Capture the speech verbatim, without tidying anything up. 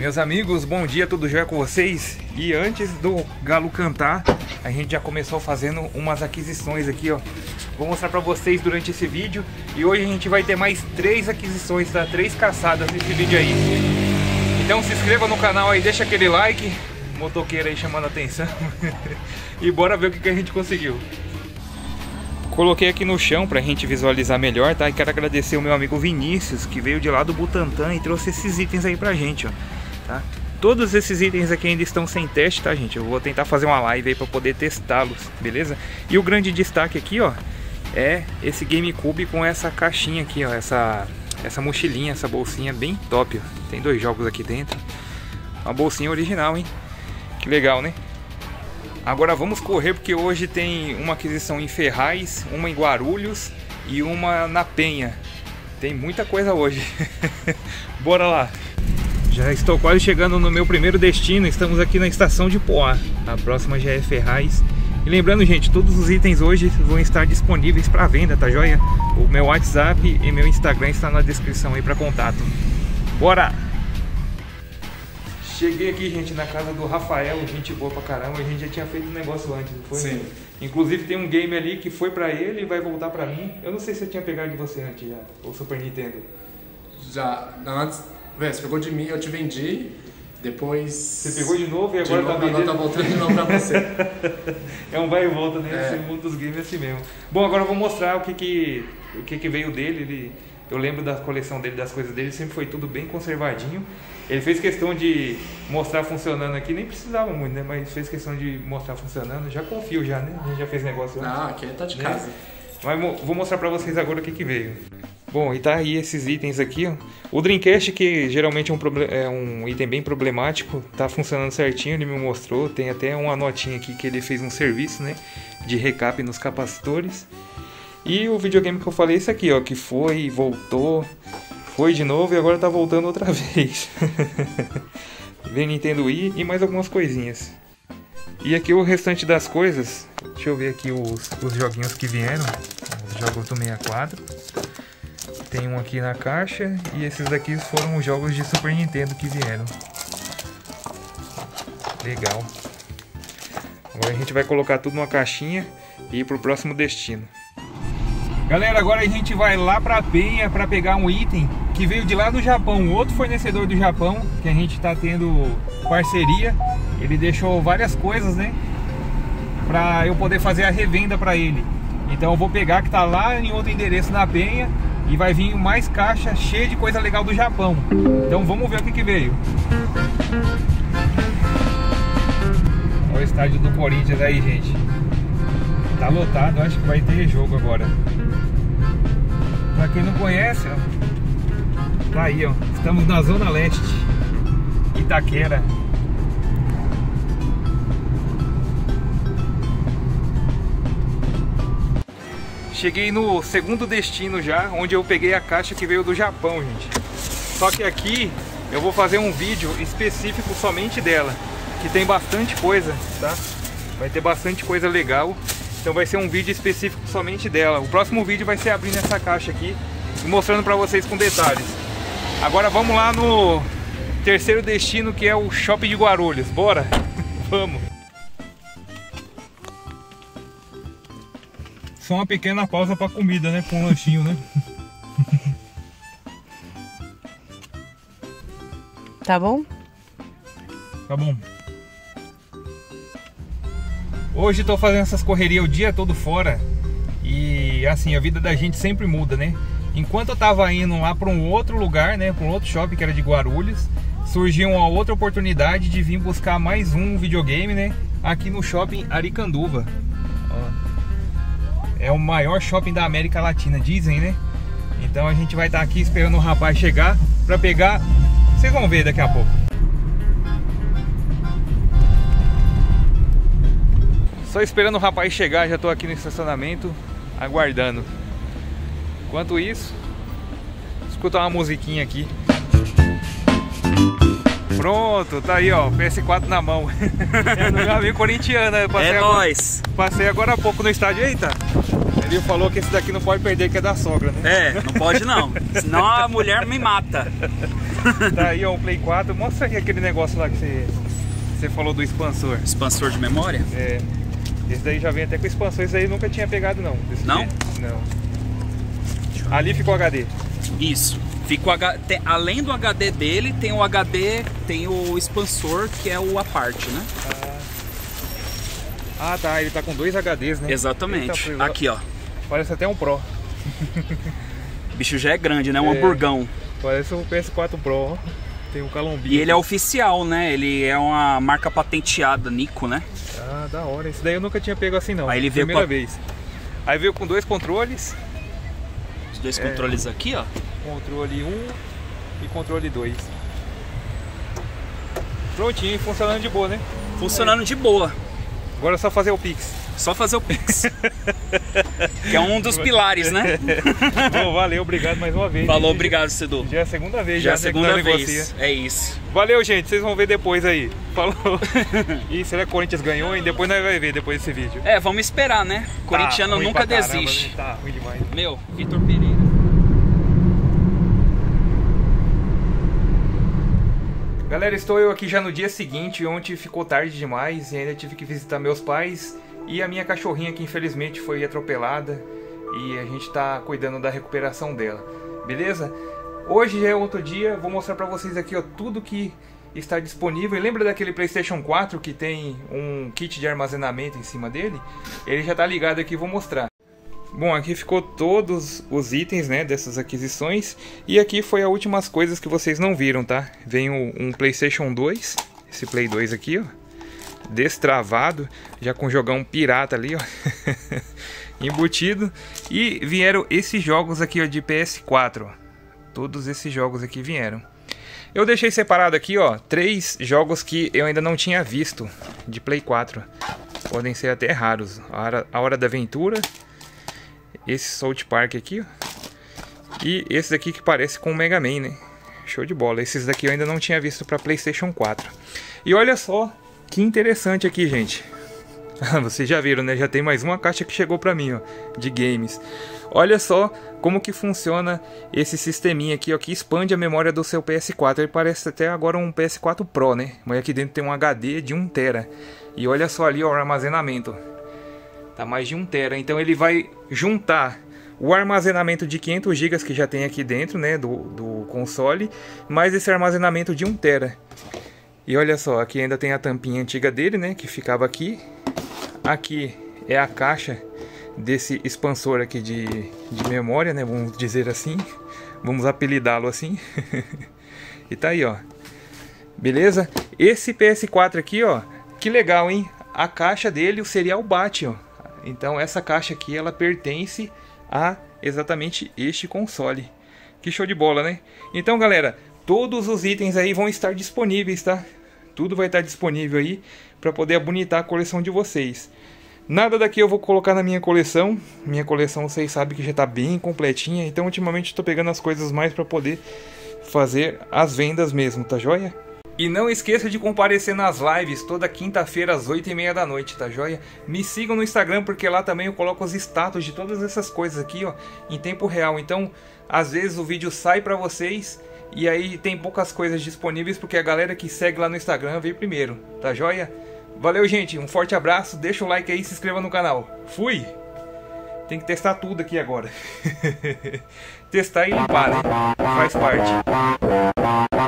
Meus amigos, bom dia, tudo jóia com vocês? E antes do galo cantar, a gente já começou fazendo umas aquisições aqui, ó. Vou mostrar pra vocês durante esse vídeo. E hoje a gente vai ter mais três aquisições, tá? Três caçadas nesse vídeo aí. Então se inscreva no canal aí, deixa aquele like. Motoqueiro aí chamando a atenção. E bora ver o que, que a gente conseguiu. Coloquei aqui no chão pra gente visualizar melhor, tá? E quero agradecer o meu amigo Vinícius, que veio de lá do Butantan e trouxe esses itens aí pra gente, ó, tá? Todos esses itens aqui ainda estão sem teste, tá, gente? Eu vou tentar fazer uma live aí pra poder testá-los, beleza? E o grande destaque aqui, ó, é esse GameCube com essa caixinha aqui, ó, essa, essa mochilinha, essa bolsinha bem top, ó. Tem dois jogos aqui dentro. Uma bolsinha original, hein? Que legal, né? Agora vamos correr porque hoje tem uma aquisição em Ferraz, uma em Guarulhos e uma na Penha. Tem muita coisa hoje. Bora lá! Já estou quase chegando no meu primeiro destino, estamos aqui na estação de Poá. A próxima já é Ferraz. E lembrando, gente, todos os itens hoje vão estar disponíveis para venda, tá joia? O meu WhatsApp e meu Instagram está na descrição aí para contato. Bora! Cheguei aqui, gente, na casa do Rafael, gente boa pra caramba. A gente já tinha feito um negócio antes, não foi? Sim. Inclusive tem um game ali que foi pra ele e vai voltar pra mim. Eu não sei se eu tinha pegado de você antes já, o Super Nintendo. Já, antes, velho, você pegou de mim, eu te vendi, depois... Você pegou de novo e agora tá vendendo. Agora tá voltando de novo pra você. É um vai e volta, né? É. Esse mundo dos games é assim mesmo. Bom, agora eu vou mostrar o que que, o que, que veio dele, ele... Eu lembro da coleção dele, das coisas dele, sempre foi tudo bem conservadinho. Ele fez questão de mostrar funcionando aqui, nem precisava muito, né? Mas fez questão de mostrar funcionando, já confio já, né? A gente já fez negócio antes. Ah, aqui tá de casa. Né? Mas vou mostrar pra vocês agora o que que veio. Bom, e tá aí esses itens aqui, ó. O Dreamcast, que geralmente é um, é um item bem problemático, tá funcionando certinho, ele me mostrou. Tem até uma notinha aqui que ele fez um serviço, né? De recap nos capacitores. E o videogame que eu falei, esse aqui, ó, que foi, voltou, foi de novo e agora tá voltando outra vez. Vem Nintendo Wii e mais algumas coisinhas. E aqui o restante das coisas, deixa eu ver aqui os, os joguinhos que vieram, os jogos do sessenta e quatro. Tem um aqui na caixa e esses daqui foram os jogos de Super Nintendo que vieram. Legal. Agora a gente vai colocar tudo numa caixinha e ir pro próximo destino. Galera, agora a gente vai lá pra Penha para pegar um item que veio de lá do Japão, outro fornecedor do Japão, que a gente tá tendo parceria. Ele deixou várias coisas, né, pra eu poder fazer a revenda pra ele. Então eu vou pegar que tá lá em outro endereço na Penha e vai vir mais caixa cheia de coisa legal do Japão. Então vamos ver o que que veio. Olha o estádio do Corinthians aí, gente. Tá lotado, acho que vai ter jogo agora. Pra quem não conhece, ó, tá aí, ó. Estamos na Zona Leste, Itaquera. Cheguei no segundo destino já, onde eu peguei a caixa que veio do Japão, gente. Só que aqui eu vou fazer um vídeo específico somente dela, que tem bastante coisa, tá? Vai ter bastante coisa legal. Então vai ser um vídeo específico somente dela. O próximo vídeo vai ser abrindo essa caixa aqui e mostrando pra vocês com detalhes. Agora vamos lá no terceiro destino, que é o Shopping de Guarulhos. Bora? Vamos! Só uma pequena pausa pra comida, né? Com um lanchinho, né? Tá bom? Tá bom. Hoje estou fazendo essas correrias o dia todo fora e assim, a vida da gente sempre muda, né? Enquanto eu estava indo lá para um outro lugar, né, para um outro shopping que era de Guarulhos, surgiu uma outra oportunidade de vir buscar mais um videogame, né, aqui no shopping Aricanduva. Ó. É o maior shopping da América Latina, dizem, né? Então a gente vai estar tá aqui esperando o rapaz chegar para pegar, vocês vão ver daqui a pouco. Só esperando o rapaz chegar, já estou aqui no estacionamento, aguardando. Enquanto isso, escutar uma musiquinha aqui. Pronto, tá aí, ó, P S quatro na mão. É no caminho corintiano, eu passei, é nóis. Passei agora há pouco no estádio. Eita, ele falou que esse daqui não pode perder, que é da sogra, né? É, não pode não, senão a mulher me mata. Daí ó, o Play quatro, mostra aí aquele negócio lá que você, você falou do expansor. Expansor de memória? É. Esse daí já vem até com expansor, esse daí nunca tinha pegado não. Esse não? Aqui, não. Ali ficou H D. Isso. Ficou H... tem, além do H D dele, tem o H D, tem o expansor que é o a parte, né? Ah. Ah tá, ele tá com dois H Ds, né? Exatamente. Tá... Aqui ó. Parece até um Pro. O bicho já é grande, né? Um é, hamburgão. Parece um P S quatro Pro, ó. Tem um calombinho. E ele é oficial, né? Ele é uma marca patenteada, Nico, né? Ah, da hora. Esse daí eu nunca tinha pego assim, não. Aí ele veio primeira com a... vez. Aí veio com dois controles. Os dois é... controles aqui, ó. Controle um e controle dois. Prontinho, funcionando de boa, né? Funcionando é. de boa. Agora é só fazer o Pix. Só fazer o Pix. Que é um dos pilares, né? Bom, valeu, obrigado mais uma vez. Falou, gente. Obrigado, Cedu. Já é a segunda vez. Já é a segunda vez. É isso. Valeu, gente. Vocês vão ver depois aí. Falou. E será que o Corinthians ganhou? E depois nós vamos ver depois desse vídeo. É, vamos esperar, né? O corintiano tá, nunca caramba, desiste. Tá ruim demais. Meu, Vitor Pereira. Galera, estou eu aqui já no dia seguinte. Ontem ficou tarde demais e ainda tive que visitar meus pais. E a minha cachorrinha que infelizmente foi atropelada e a gente tá cuidando da recuperação dela, beleza? Hoje já é outro dia, vou mostrar pra vocês aqui ó, tudo que está disponível. E lembra daquele PlayStation quatro que tem um kit de armazenamento em cima dele? Ele já tá ligado aqui, vou mostrar. Bom, aqui ficou todos os itens, né, dessas aquisições. E aqui foi as últimas coisas que vocês não viram, tá? Vem um PlayStation dois, esse Play dois aqui ó, destravado, já com jogão pirata ali, ó, embutido. E vieram esses jogos aqui, ó, de P S quatro, ó. Todos esses jogos aqui vieram. Eu deixei separado aqui, ó, três jogos que eu ainda não tinha visto de Play quatro. Podem ser até raros. A Hora, a Hora da Aventura, esse Salt Park aqui, ó, e esse daqui que parece com o Mega Man, né? Show de bola. Esses daqui eu ainda não tinha visto para PlayStation quatro. E olha só que interessante aqui, gente. Vocês já viram, né? Já tem mais uma caixa que chegou pra mim, ó, de games. Olha só como que funciona esse sisteminha aqui, ó, que expande a memória do seu P S quatro. Ele parece até agora um P S quatro Pro, né? Mas aqui dentro tem um H D de um tera. E olha só ali, ó, o armazenamento. Tá mais de um tera. Então ele vai juntar o armazenamento de quinhentos gigas que já tem aqui dentro, né? Do, do console. Mais esse armazenamento de um tera. E olha só, aqui ainda tem a tampinha antiga dele, né, que ficava aqui. Aqui é a caixa desse expansor aqui de, de memória, né, vamos dizer assim. Vamos apelidá-lo assim. E tá aí, ó. Beleza? Esse P S quatro aqui, ó, que legal, hein? A caixa dele, o serial bate, ó. Então essa caixa aqui, ela pertence a exatamente este console. Que show de bola, né? Então, galera, todos os itens aí vão estar disponíveis, tá? Tudo vai estar disponível aí para poder abonitar a coleção de vocês. Nada daqui eu vou colocar na minha coleção. Minha coleção vocês sabem que já está bem completinha. Então ultimamente estou pegando as coisas mais para poder fazer as vendas mesmo, tá joia? E não esqueça de comparecer nas lives toda quinta-feira às oito e meia da noite, tá joia? Me sigam no Instagram porque lá também eu coloco os status de todas essas coisas aqui, ó, em tempo real. Então às vezes o vídeo sai para vocês e aí tem poucas coisas disponíveis porque a galera que segue lá no Instagram veio primeiro, tá joia? Valeu, gente, um forte abraço, deixa o like aí e se inscreva no canal. Fui! Tem que testar tudo aqui agora. Testar e limpar, né? Faz parte.